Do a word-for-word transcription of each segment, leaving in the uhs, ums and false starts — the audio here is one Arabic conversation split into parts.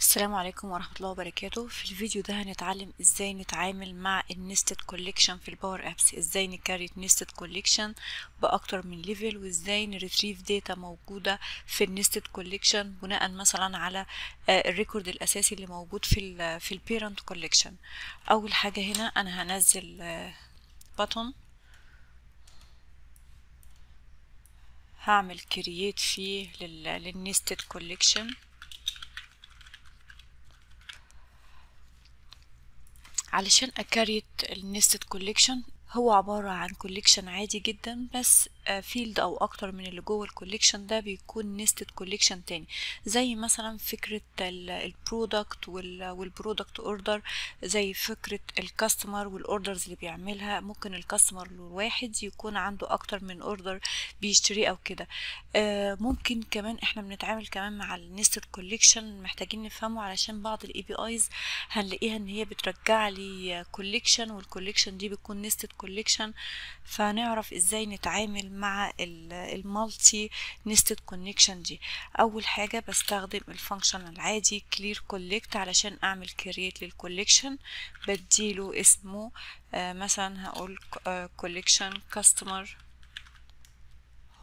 السلام عليكم ورحمة الله وبركاته. في الفيديو ده هنتعلم ازاي نتعامل مع النستد كوليكشن في الباور ابس، ازاي نكريت نستد كوليكشن باكتر من ليفل، وازاي نريتريف داتا موجودة في النستد كوليكشن بناء مثلا على الريكورد الاساسي اللي موجود في في البيرنت كوليكشن. اول حاجة هنا انا هنزل باتون، هعمل كرييت فيه للنستد كوليكشن علشان اكريت النستد كوليكشن. هو عبارة عن كوليكشن عادي جدا، بس فيلد او اكتر من اللي جوه الكوليكشن ده بيكون نستد كوليكشن تاني، زي مثلا فكرة البرودكت والبرودكت اوردر، زي فكرة الكاستمر والاوردرز اللي بيعملها. ممكن الكاستمر الواحد يكون عنده اكتر من اوردر بيشتري او كده. ممكن كمان احنا بنتعامل كمان مع النستد كوليكشن، محتاجين نفهمه علشان بعض الاي بي ايز هنلاقيها ان هي بترجع لي كوليكشن، والكوليكشن دي بتكون نستد كوليكشن، فنعرف ازاي نتعامل مع المالتي نستد كونكشن دي. اول حاجه بستخدم الفانكشن العادي كلير كوليكت علشان اعمل كرييت للكوليكشن، بديله اسمه آه مثلا هقول كوليكشن كاستمر،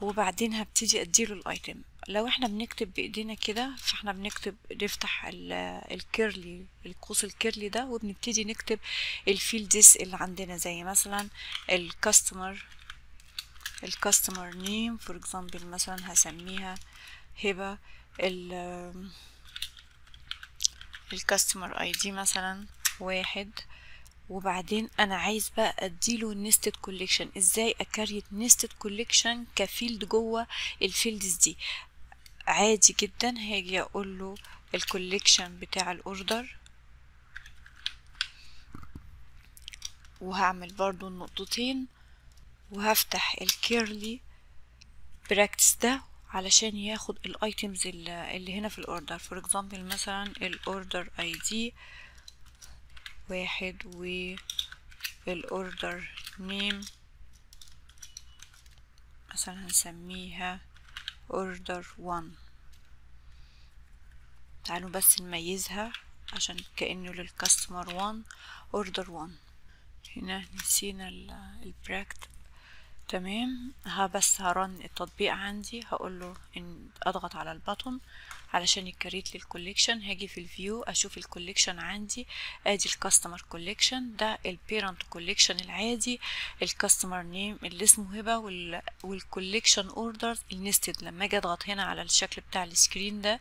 وبعدين هبتدي اديله الايتم. لو احنا بنكتب بايدينا كده فاحنا بنكتب، نفتح الكيرلي، القوس الكيرلي ده، وبنبتدي نكتب الفيلدز اللي عندنا، زي مثلا الكاستمر الكاستمر نيم فور اكزامبل، مثلا هسميها هبه، الكاستمر اي دي مثلا واحد. وبعدين انا عايز بقى اديله نستد كوليكشن، ازاي اكريت نستد كوليكشن كفيلد جوه الفيلدز دي. عادي جدا هاجي اقول له الكوليكشن بتاع الاوردر، وهعمل برضو النقطتين، وهفتح الكيرلي براكتس ده علشان ياخد الايتمز اللي هنا في الاوردر. فور اكزامبل مثلا الاوردر اي دي واحد، والاوردر نيم مثلا هنسميها اوردر وان. تعالوا بس نميزها عشان كأنه للكاستمر وان، اوردر وان. هنا نسينا البراكت، تمام. ها بس هرن التطبيق عندي، هقوله ان اضغط على البطن علشان يكريت لي الكوليكشن. هاجي في الفيو اشوف الكوليكشن عندي، ادي الكاستمر كوليكشن، ده البيرنت كوليكشن العادي، الكاستمر نيم اللي اسمه هبه، والكوليكشن اوردرز النستد. لما اجي اضغط هنا على الشكل بتاع السكرين ده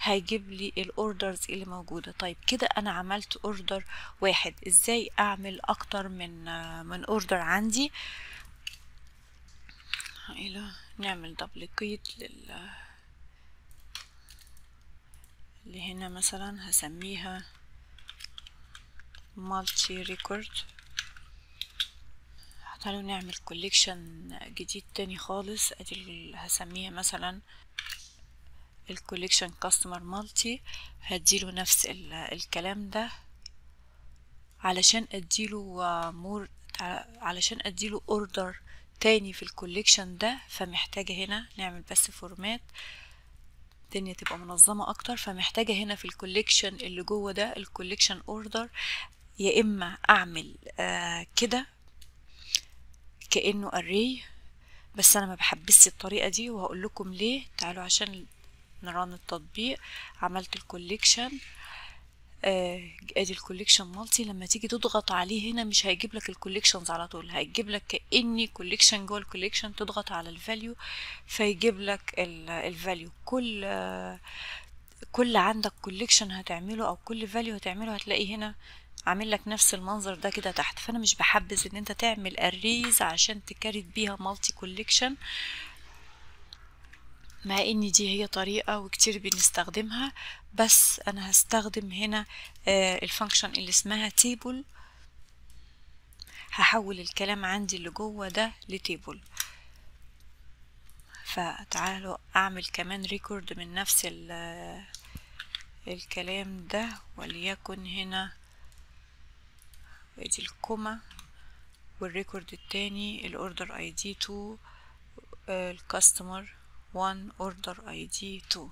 هيجيب لي الاوردرز اللي موجوده. طيب كده انا عملت اوردر واحد. ازاي اعمل اكتر من من اوردر عندي؟ نعمل دبليكيت لل اللي هنا، مثلا هسميها مالتي ريكورد. تعالوا نعمل كوليكشن جديد تاني خالص، ادي هسميها مثلا الكوليكشن كاستمر مالتي، هديله نفس الكلام ده علشان اديله مور، علشان اديله اوردر تاني في الكوليكشن ده. فمحتاجة هنا نعمل بس فورمات الدنيا تبقى منظمة اكتر. فمحتاجة هنا في الكوليكشن اللي جوه ده الكوليكشن اوردر، يا اما اعمل آه كده كأنه اري، بس انا ما بحبش الطريقة دي وهقول لكم ليه. تعالوا عشان نران التطبيق، عملت الكوليكشن ادي الكوليكشن مالتي. لما تيجي تضغط عليه هنا مش هيجيب لك الكوليكشنز على طول، هيجيب لك كأني كوليكشن جوه الكوليكشن، تضغط على الفاليو فيجيب لك الفاليو. كل كل عندك كوليكشن هتعمله او كل فاليو هتعمله هتلاقي هنا عامل لك نفس المنظر ده كده تحت. فانا مش بحبذ ان انت تعمل اريز عشان تكريت بيها مالتي كوليكشن، مع ان دي هي طريقة وكتير بنستخدمها، بس انا هستخدم هنا الفانكشن اللي اسمها تيبل. هحول الكلام عندي اللي جوه ده لتيبل. فتعالوا اعمل كمان ريكورد من نفس الكلام ده، وليكن هنا ادي الكومة، والريكورد التاني الاوردر اي دي اتنين، الكاستمر وان، اوردر اي دي اتنين.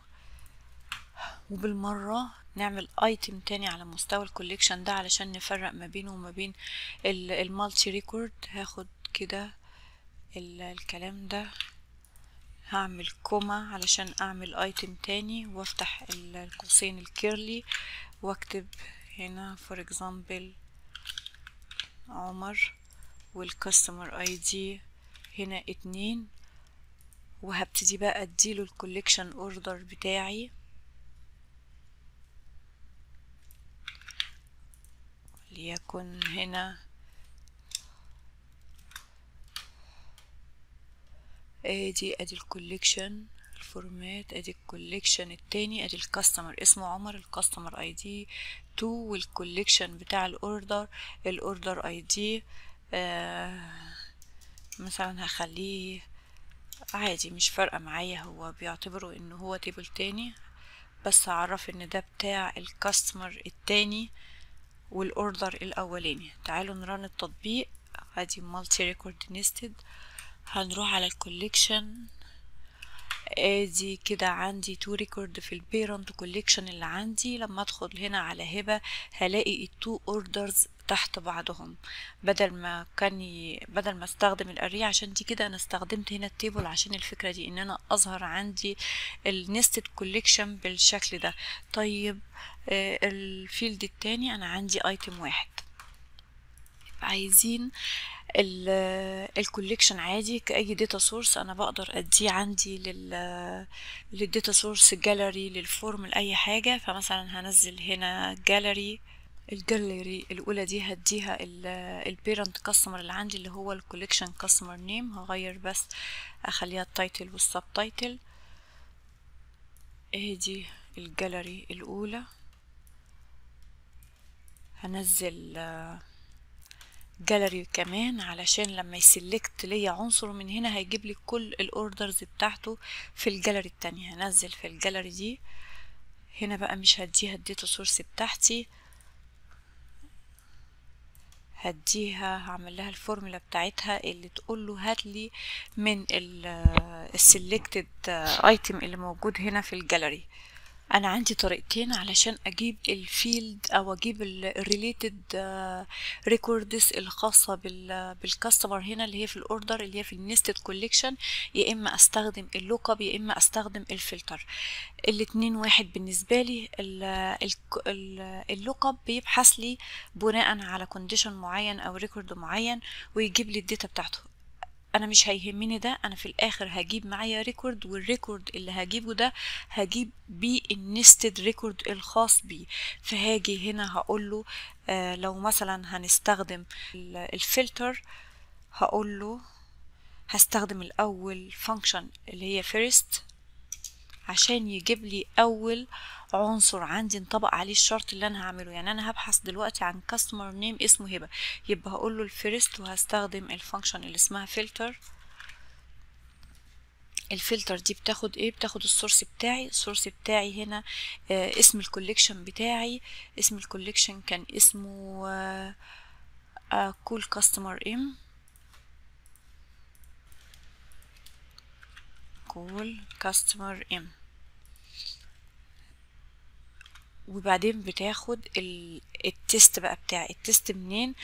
وبالمرة نعمل ايتم تاني على مستوى الكوليكشن ده علشان نفرق ما بينه وما بين المالتي ريكورد. هاخد كده الكلام ده، هعمل كوما علشان اعمل ايتم تاني، وافتح القوسين الكيرلي واكتب هنا فور اكزامبل عمر، والكاستمر اي دي هنا اتنين، وهبتدي بقى اديله الكوليكشن اوردر بتاعي ليكن هنا ادي ادي الكوليكشن الفورمات، ادي الكوليكشن التاني، ادي الكاستمر اسمه عمر، الكاستمر اي دي اتنين، والكوليكشن بتاع الاوردر الاوردر اي دي آه مثلا هخليه عادي مش فارقه معايا، هو بيعتبره ان هو تيبل تاني، بس هعرف ان ده بتاع الكاستمر التاني والاوردر الاولاني. تعالوا نرن التطبيق، ادي مالتي ريكورد نيستد، هنروح على الكوليكشن، ادي كده عندي تو ريكورد في البيرنت كوليكشن اللي عندي. لما ادخل هنا على هبه هلاقي التو اوردرز تحت بعضهم، بدل ما كاني بدل ما استخدم الاري، عشان دي كده انا استخدمت هنا التيبل عشان الفكره دي ان انا اظهر عندي النستد كوليكشن بالشكل ده. طيب آه الفيلد الثاني انا عندي ايتم واحد، عايزين الكوليكشن عادي كأي داتا سورس انا بقدر اديه عندي لل للداتا سورس جاليري للفورم لاي حاجه. فمثلا هنزل هنا جاليري، الجاليري الاولى دي هديها البيرنت كاستمر اللي عندي اللي هو الكوليكشن كاستمر نيم، هغير بس اخليها التايتل والسب تايتل. اهي دي الجاليري الاولى، هنزل جاليري كمان علشان لما يسلكت ليا عنصر من هنا هيجيب لي كل الاوردرز بتاعته في الجاليري التانية. هنزل في الجاليري دي هنا بقى مش هديها الداتا سورس بتاعتي، هديها هعمل لها الفورمولا بتاعتها اللي تقول له هات لي من السلكتد ايتم اللي موجود هنا في الجاليري. انا عندي طريقتين علشان اجيب الفيلد او اجيب الريليتد ريكوردز الخاصه بالكاستمر هنا اللي هي في الاوردر اللي هي في النستد كوليكشن، يا اما استخدم اللوك اب يا اما استخدم الفلتر. الاتنين واحد بالنسبه لي، اللوك اب بيبحث لي بناء على كونديشن معين او ريكورد معين ويجيب لي الداتا بتاعته، انا مش هيهمني ده، انا في الاخر هجيب معايا ريكورد، والريكورد اللي هجيبه ده هجيب بيه النستد ريكورد الخاص بيه. فهاجي هنا هقوله آه لو مثلا هنستخدم الفلتر هقوله هستخدم الاول فانكشن اللي هي فيرست عشان يجيب لي اول عنصر عندي نطبق عليه الشرط اللي انا هعمله. يعني انا هبحث دلوقتي عن كاستمر نيم اسمه هبه، يبقى هقول له الفيرست وهستخدم الفانكشن اللي اسمها فلتر. الفلتر دي بتاخد ايه؟ بتاخد السورس بتاعي، السورس بتاعي هنا آه اسم الكوليكشن بتاعي، اسم الكوليكشن كان اسمه آه آه كول كاستمر ام، كول كاستمر ام، وبعدين بتاخد التست بقى بتاعي. التست منين؟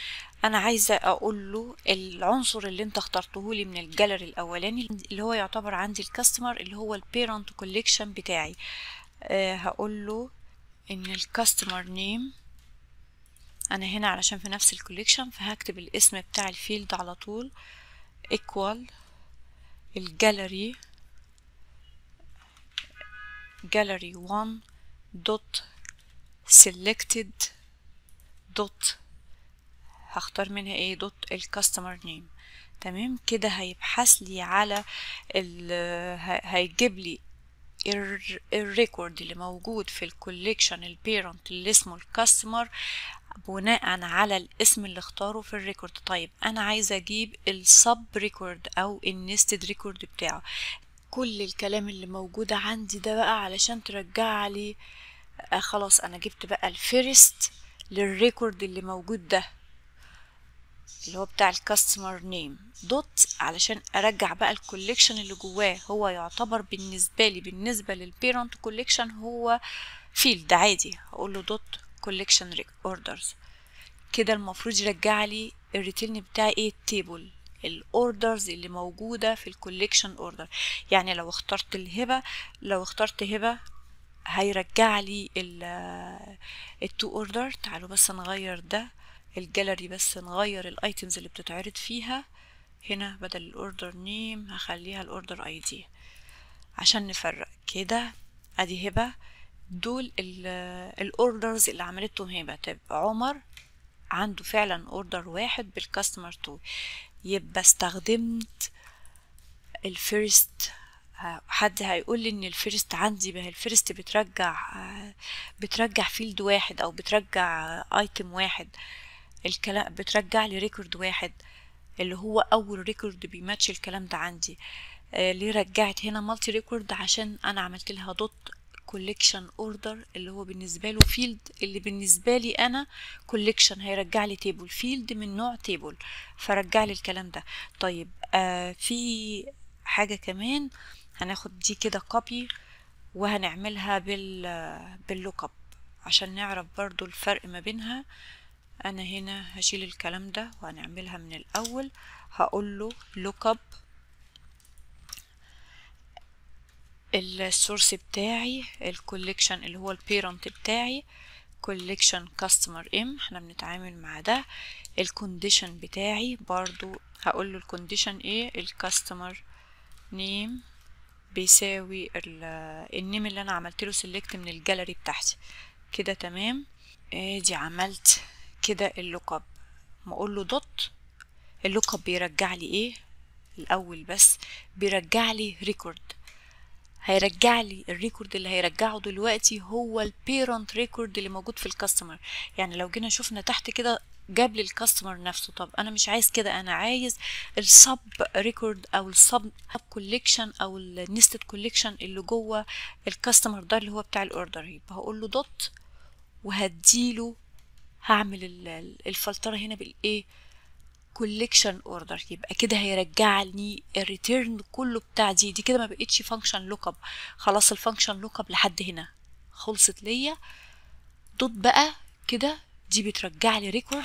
انا عايزه اقول له العنصر اللي انت اخترته لي من الجاليري الاولاني اللي هو يعتبر عندي الكاستمر اللي هو البيرنت كوليكشن بتاعي، أه هقول له ان الكاستمر نيم انا هنا علشان في نفس الكوليكشن، فهكتب الاسم بتاع الفيلد على طول ايكوال الجاليري جاليري واحد دوت selected دوت هختار منها ايه دوت الكاستمر نيم. تمام كده هيبحث لي على ال هيجيب لي الريكورد اللي موجود في الكوليكشن البيرنت اللي اسمه الكاستمر بناء على الاسم اللي اختاره في الريكورد. طيب انا عايزه اجيب السب ريكورد او النستد ريكورد بتاعه، كل الكلام اللي موجود عندي ده بقى علشان ترجع لي آه خلاص انا جبت بقى الفيرست للريكورد اللي موجود ده اللي هو بتاع الكاستمر نيم دوت، علشان ارجع بقى الكوليكشن اللي جواه. هو يعتبر بالنسبه لي بالنسبه للبيرنت كوليكشن هو فيلد عادي، هقول له دوت كوليكشن اوردرز. كده المفروض يرجع لي الريتيرن بتاعي ايه؟ التيبل الاوردرز اللي موجوده في الكوليكشن اوردر. يعني لو اخترت الهبه، لو اخترت هبه هيرجع لي التو اوردر. تعالوا بس نغير ده الجاليري، بس نغير الايتمز اللي بتتعرض فيها. هنا بدل الاوردر نيم هخليها الاوردر اي دي عشان نفرق. كده ادي هبه، دول الاوردرز اللي عملتهم هبه. طب عمر عنده فعلا اوردر واحد بالكاستمر تو، يبقى استخدمت الفيرست. حد هيقول لي ان الفيرست عندي، ما هي الفيرست بترجع بترجع فيلد واحد او بترجع ايتم واحد، الكلام بترجع لي ريكورد واحد اللي هو اول ريكورد بيماتش الكلام ده عندي. آه ليه رجعت هنا مالتي ريكورد؟ عشان انا عملت لها دوت كوليكشن اوردر اللي هو بالنسبه له فيلد، اللي بالنسبه لي انا كوليكشن هيرجع لي تيبل، فيلد من نوع تيبل، فرجع لي الكلام ده. طيب آه في حاجه كمان هناخد دي كده كوبي وهنعملها بال باللوك اب عشان نعرف برضو الفرق ما بينها. انا هنا هشيل الكلام ده وهنعملها من الاول. هقول له لوك اب السورس بتاعي الكوليكشن اللي هو البيرنت بتاعي كوليكشن كاستمر ام، احنا بنتعامل مع ده. الكونديشن بتاعي برضو هقول له الكونديشن ايه؟ الكاستمر نيم بيساوي النيم اللي انا عملت له سيلكت من الجاليري بتاعتي. كده تمام. ادي عملت كده اللوك اب. بقول له دوت اللوك اب بيرجع لي ايه؟ الاول بس بيرجع لي ريكورد، هيرجع لي الريكورد اللي هيرجعه دلوقتي هو البيرنت ريكورد اللي موجود في الكاستمر. يعني لو جينا شفنا تحت كده جاب لي الكاستمر نفسه. طب انا مش عايز كده، انا عايز السب ريكورد او السب كوليكشن او النستد كوليكشن اللي جوه الكاستمر ده اللي هو بتاع الاوردر. يبقى هقول له دوت وهديله، هعمل الفلتره هنا بالايه؟ كوليكشن اوردر. يبقى كده هيرجعني الريتيرن كله بتاع دي دي كده ما بقتش فانكشن لوك اب، خلاص الفانكشن لوك اب لحد هنا خلصت ليا. دوت بقى كده دي بترجع لي ريكورد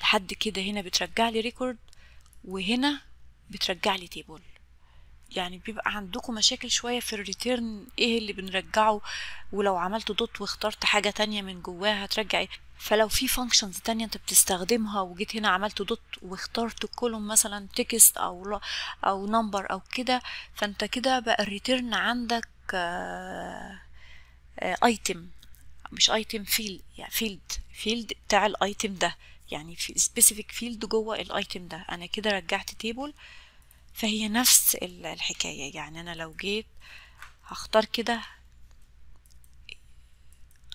لحد كده، هنا بترجع لي ريكورد وهنا بترجع لي تيبل. يعني بيبقى عندكم مشاكل شويه في الريتيرن ايه اللي بنرجعه، ولو عملت دوت واخترت حاجه تانية من جواها هترجع ايه. فلو في فانكشنز تانية انت بتستخدمها وجيت هنا عملت دوت واخترت كولوم مثلا تكست او او نمبر او كده، فانت كده بقى الريتيرن عندك ايتم مش ايتم فيلد، يعني فيلد فيلد بتاع الايتم ده، يعني في سبيسيفيك فيلد جوه الايتم ده. انا كده رجعت تيبل، فهي نفس الحكايه. يعني انا لو جيت هختار كده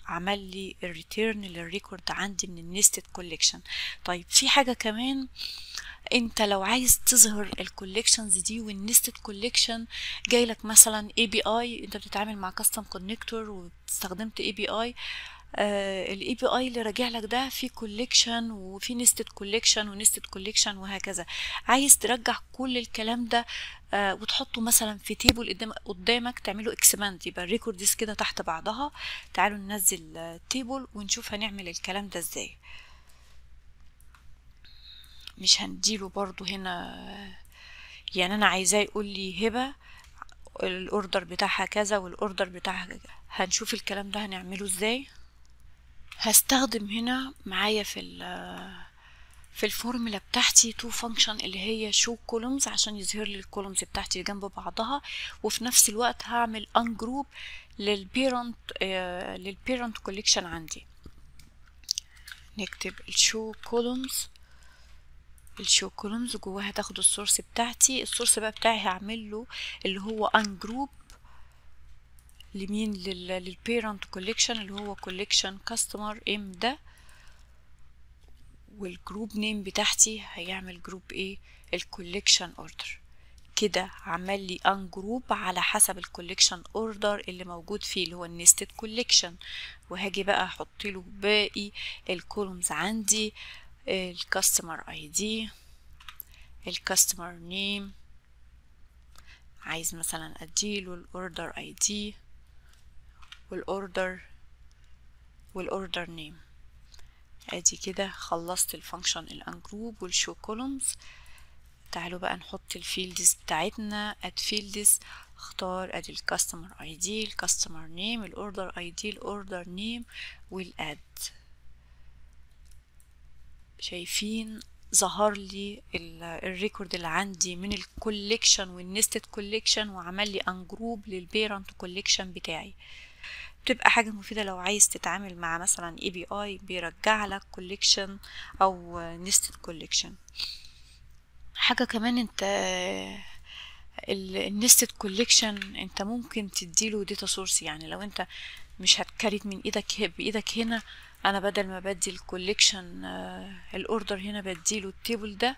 عمل لي الريتيرن للريكورد عندي من النستد كوليكشن. طيب في حاجه كمان، انت لو عايز تظهر الكوليكشنز دي والنستد كوليكشن، جاي لك مثلا اي بي اي، انت بتتعامل مع كاستم كونكتور واستخدمت اي بي اي، الاي بي اي اللي راجع لك ده في كوليكشن وفي نستد كوليكشن ونستد كوليكشن وهكذا. عايز ترجع كل الكلام ده آه وتحطه مثلا في تيبل قدام قدامك، تعمله اكسباند، يبقى الريكوردز كده تحت بعضها. تعالوا ننزل تيبل ونشوف هنعمل الكلام ده ازاي. مش هنديله برضو هنا، يعني انا عايزاه يقول لي هبه الاوردر بتاعها كذا والاوردر بتاعها كذا. هنشوف الكلام ده هنعمله ازاي. هستخدم هنا معايا في في الفورمولا بتاعتي تو فانكشن اللي هي شو كولومز عشان يظهر لي الكولومز بتاعتي جنب بعضها، وفي نفس الوقت هعمل ان جروب للبيرنت آه للبيرنت كوليكشن عندي. نكتب الشو كولومز، الشو كولومز جواها تاخد السورس بتاعتي. السورس بقى بتاعي هعمل له اللي هو ان جروب لمين؟ للبيرنت كوليكشن اللي هو كوليكشن كاستمر ام ده، والجروب نيم بتاعتي هيعمل جروب ايه؟ الكوليكشن اوردر. كده عمل لي ان جروب على حسب الكوليكشن اوردر اللي موجود فيه اللي هو النستد كوليكشن، وهاجي بقى احط له باقي الكولومز عندي، الكاستمر اي دي، الكاستمر نيم، عايز مثلا اديله الاوردر اي دي والاوردر والاوردر نيم. ادي كده خلصت الفانكشن الانجروب والشو كولومز. تعالوا بقى نحط الفيلدز بتاعتنا. اد فيلدز اختار ادي الكاستمر اي دي، الكاستمر نيم، الاوردر اي دي، الاوردر نيم، والاد. شايفين ظهر لي الريكورد اللي عندي من الكوليكشن والنستد كوليكشن، وعمل لي انجروب للبيرنت كوليكشن بتاعي. بتبقى حاجه مفيده لو عايز تتعامل مع مثلا اي بي اي بيرجع لك كوليكشن او نستد كوليكشن. حاجه كمان انت النستد كوليكشن انت ممكن تديله داتا سورس، يعني لو انت مش هتكريت من ايدك بايدك هنا، انا بدل ما بدي الكوليكشن الاوردر هنا بديله التيبل ده،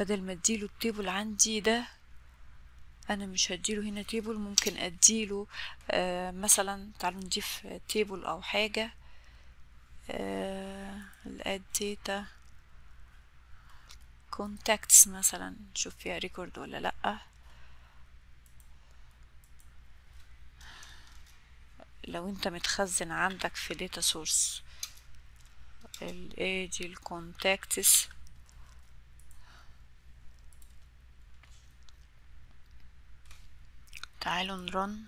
بدل ما اديله التيبل عندي ده انا مش هديله هنا تيبل، ممكن اديله آه مثلا تعالوا نضيف تيبل او حاجه. آه الاد داتا كونتاكتس مثلا، نشوف فيها ريكورد ولا لا. لو انت متخزن عندك في داتا سورس الادي الكونتاكتس، تعالوا نرن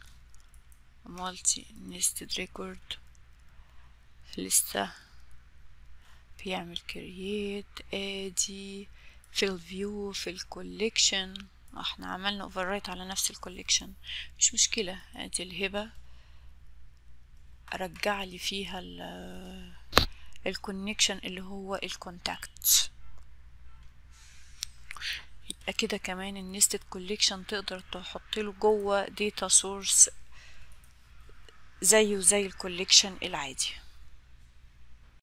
مالتي نستد ريكورد. لسه بيعمل كرييت. ادي في الفيو في الكوليكشن، احنا عملنا اوفر رايت على نفس الكوليكشن، مش مشكله. ادي الهبه رجع لي فيها الكونكشن اللي هو الكونتاكت. يبقى كده كمان النستد كوليكشن تقدر تحط له جوه داتا سورس زيه زي الكوليكشن العادي.